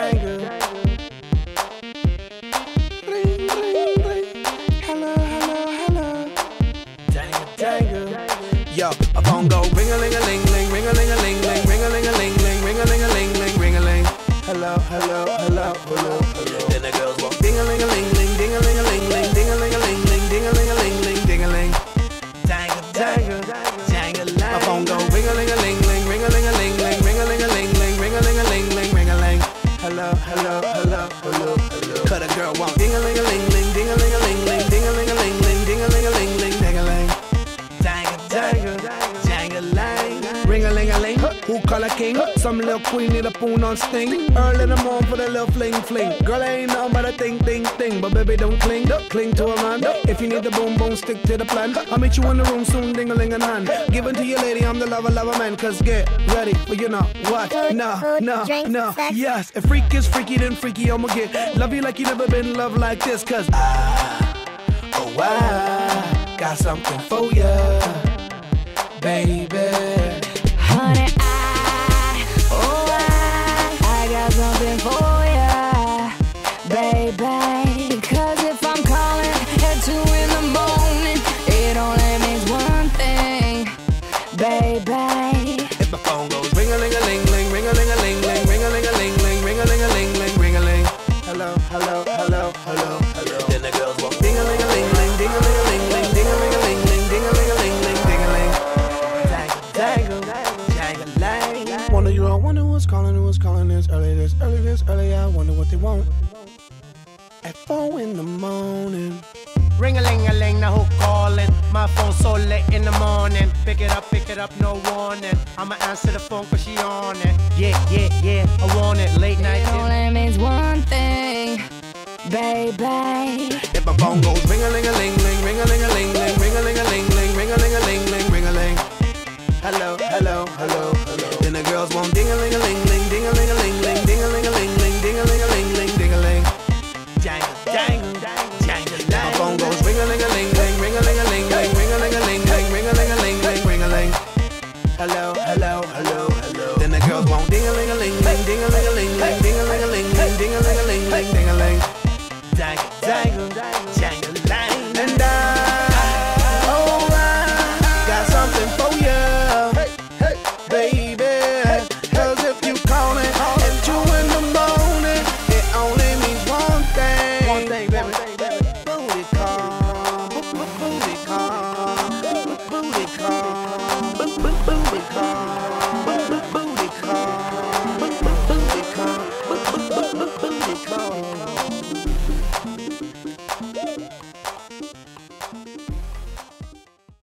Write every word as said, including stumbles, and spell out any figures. ganga. Ring, ring, ring. Hello, hello, hello. Danga, danga. Yo, a bongo. Ring-a-ling-a-ling-ling, ring-a-ling-a-ling-ling, ring-a-ling-a-ling-ling, ring-a-ling-a-ling-ling, ring-a-ling. Hello, hello, hello, hello, hello. Then the girls walk. Ding-a-ling-a-ling-ling, ding-a-ling-a-ling-ling, ding-a-ling-a-ling-ling, ding-a-ling-a-ling-ling, ding-a-ling. Danga, danga, danga. A bongo. Ring-a-ling-a-ling-ling, ring-a-ling-a-ling-ling. Hello, hello, hello, hello, hello. Cut a girl won't ding-a-ling-a-ling-ling, ding-a-ling-a-ling-ling, ding-a-ling-a-ling-ling, ding-a-ling-a-ling-ling, ding-a-ling. Dang-a, dang-a, ring-a-ling-a-ling. Who call a king? Some little queen need a poon on sting. Early in the morning for the little fling-fling. Girl, I ain't nothing but a thing-thing-thing. But baby, don't cling, cling to a man. If you need the boom-boom, stick to the plan. I'll meet you in the room soon, ding-a-ling-a-nan. Give it to your lady, I'm the lover, lover man. Cause get ready, but you know what? Food, no, food, no, drink, no, sex. Yes. If freak is freaky, then freaky I'ma get. Love you like you never been loved like this. Cause I, oh I, got something for ya, baby. Honey, I, oh I, I got something for ya, baby. Cause if I'm calling at two in the morning, it only means one thing, baby. If my phone goes ring-a-ling-a-ling-ling, ring-a-ling-a-ling-ling, ring-a-ling-a-ling-ling, ring-a-ling-a-ling-ling, ring-a-ling. Hello, hello, hello, hello, hello. Then the girls walk ding-a-ling-a-ling-ling, ding-a-ling-a-ling-ling, ding-a-ling-a-ling-ling, ding-a-ling-a-ling-ling, ding-a-ling. Dangle, dangle, dangle. Wonder you all wonder who's calling, who's calling this early, this early, this early. I wonder what they want at four in the morning. Ring-a-ling-a-ling, now who calling? My phone so late in the morning. Pick it up, pick it up, no warning. I'ma answer the phone cause she on it. Yeah, yeah, yeah, I want it. Late night, it only means one thing, baby. If my phone goes ring-a-ling-a-ling-ling, ring-a-ling-a-ling-ling, ring-a-ling-a-ling-ling, ring-a-ling-a-ling-ling, ring-a-ling. Hello, hello, hello, hello. Then the girls want ding-a-ling-a-ling-ling, ding-a-ling-a-ling-ling, ding-a-ling-a-ling-ling, ding-a-ling-a-ling-ling, ding-a-ling. Jangle, jangle, jangle. My phone goes ring-a-ling-a-ling-ling, ring-a-ling-a-ling-ling, ring-a-ling-a-ling-ling, ring-a-ling-a-ling-ling, ring-a-ling. Hello, hello, hello, hello. Then the girls won't ding-a-ling-a-ling-ling, ding-a-ling-a-ling-ling, ding-a-ling-a-ling-ling, ding-a-ling-a-ling-ling, ding-a-ling. Dangle, dangle.